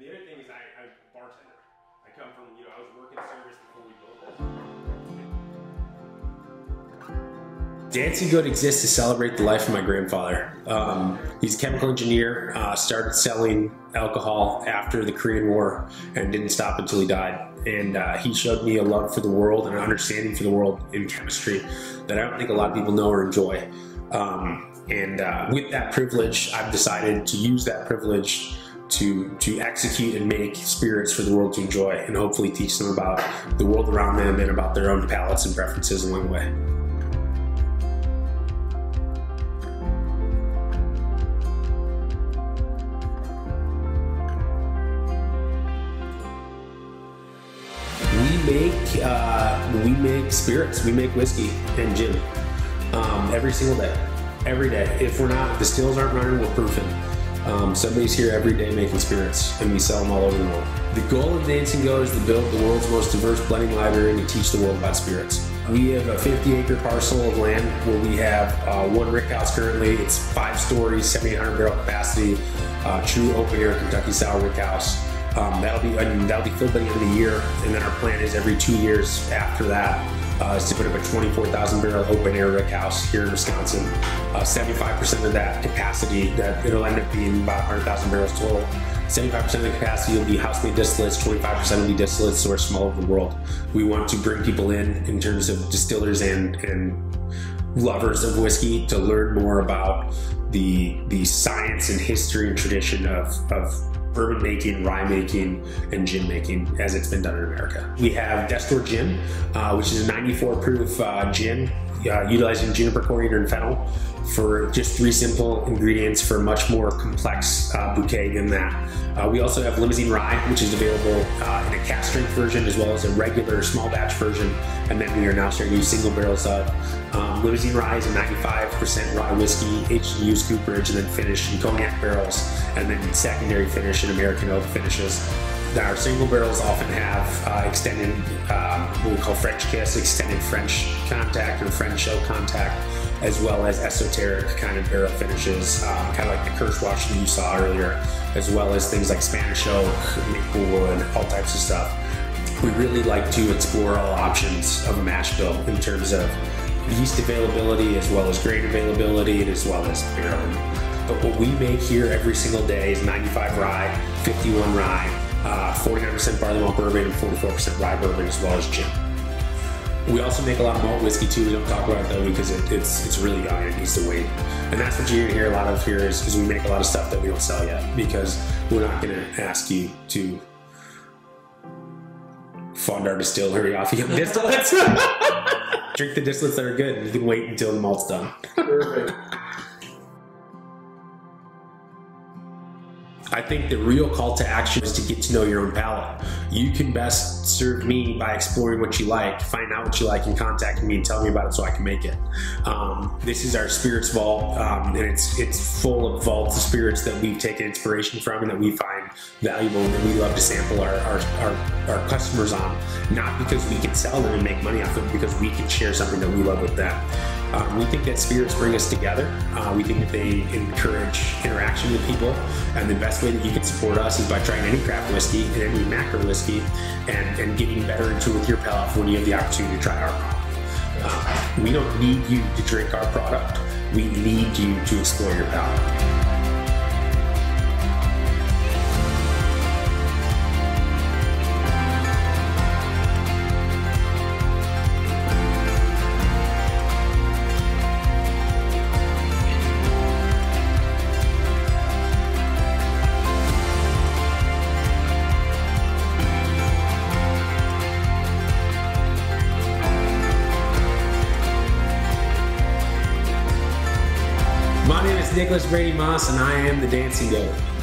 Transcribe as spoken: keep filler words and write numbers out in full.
And the other thing is I, I bartender. I come from, you know, I was working service before we built this. Dancing Goat exists to celebrate the life of my grandfather. Um, he's a chemical engineer, uh, started selling alcohol after the Korean War and didn't stop until he died. And uh, he showed me a love for the world and an understanding for the world in chemistry that I don't think a lot of people know or enjoy. Um, and uh, with that privilege, I've decided to use that privilege to, to execute and make spirits for the world to enjoy and hopefully teach them about the world around them and about their own palates and preferences along the way. Make, uh, we make spirits, we make whiskey and gin um, every single day, every day. If we're not, the stills aren't running, we're proofing. Um, somebody's here every day making spirits and we sell them all over the world. The goal of Dancing Goat is to build the world's most diverse blending library and to teach the world about spirits. We have a fifty acre parcel of land where we have uh, one rickhouse currently. It's five stories, seventy-eight hundred barrel capacity, uh, true open air Kentucky style rickhouse. Um, that'll be I mean, that'll be filled by the end of the year, and then our plan is every two years after that uh, is to put up a twenty-four thousand barrel open air rickhouse here in Wisconsin. Uh, seventy-five percent of that capacity, that it'll end up being about one hundred thousand barrels total. seventy-five percent of the capacity will be house-made distillates, twenty-five percent will be distillates sourced from all over the world. We want to bring people in in terms of distillers and and lovers of whiskey to learn more about the the science and history and tradition of of bourbon making, rye making, and gin making as it's been done in America. We have Deathdoor Gin, uh, which is a ninety-four proof uh, gin uh, utilizing juniper, coriander, and fennel for just three simple ingredients for a much more complex uh, bouquet than that. Uh, we also have Limousin Rye, which is available uh, in a cast strength version as well as a regular small batch version, and then we are now starting to use single barrels of. Um, Limousin Rye is a ninety-five percent rye whiskey, aged in used cooperage, and then finished in cognac barrels, and then secondary finish in American oak finishes. Our single barrels often have uh, extended, uh, what we call French kiss, extended French contact or French oak contact, as well as esoteric kind of barrel finishes, um, kind of like the Kirschwash that you saw earlier, as well as things like Spanish oak, maple wood, all types of stuff. We really like to explore all options of a mash bill in terms of yeast availability, as well as grain availability, and as well as barrel. But what we make here every single day is ninety-five rye, fifty-one rye, Uh, forty-nine percent barley malt bourbon and forty-four percent rye bourbon, as well as gin. We also make a lot of malt whiskey too. We don't talk about it though because it, it's it's really young and it needs to wait. And that's what you hear a lot of here is because we make a lot of stuff that we don't sell yet because we're not going to ask you to fund our distillery off of distillates. Drink the distillates that are good. You can wait until the malt's done. Perfect. I think the real call to action is to get to know your own palate. You can best serve me by exploring what you like, find out what you like, and contact me and tell me about it so I can make it. Um, this is our spirits vault, um, and it's it's full of vaults of spirits that we've taken inspiration from and that we find valuable and that we love to sample our, our, our, our customers on. Not because we can sell them and make money off them, because we can share something that we love with them. Um, we think that spirits bring us together. Uh, we think that they encourage interaction with people, and the best way that you can support us is by trying any craft whiskey and any macro whiskey and, and getting better in tune with your palate when you have the opportunity to try our product. Uh, we don't need you to drink our product. We need you to explore your palate. My name is Nicholas Brady Moss, and I am the Dancing Goat.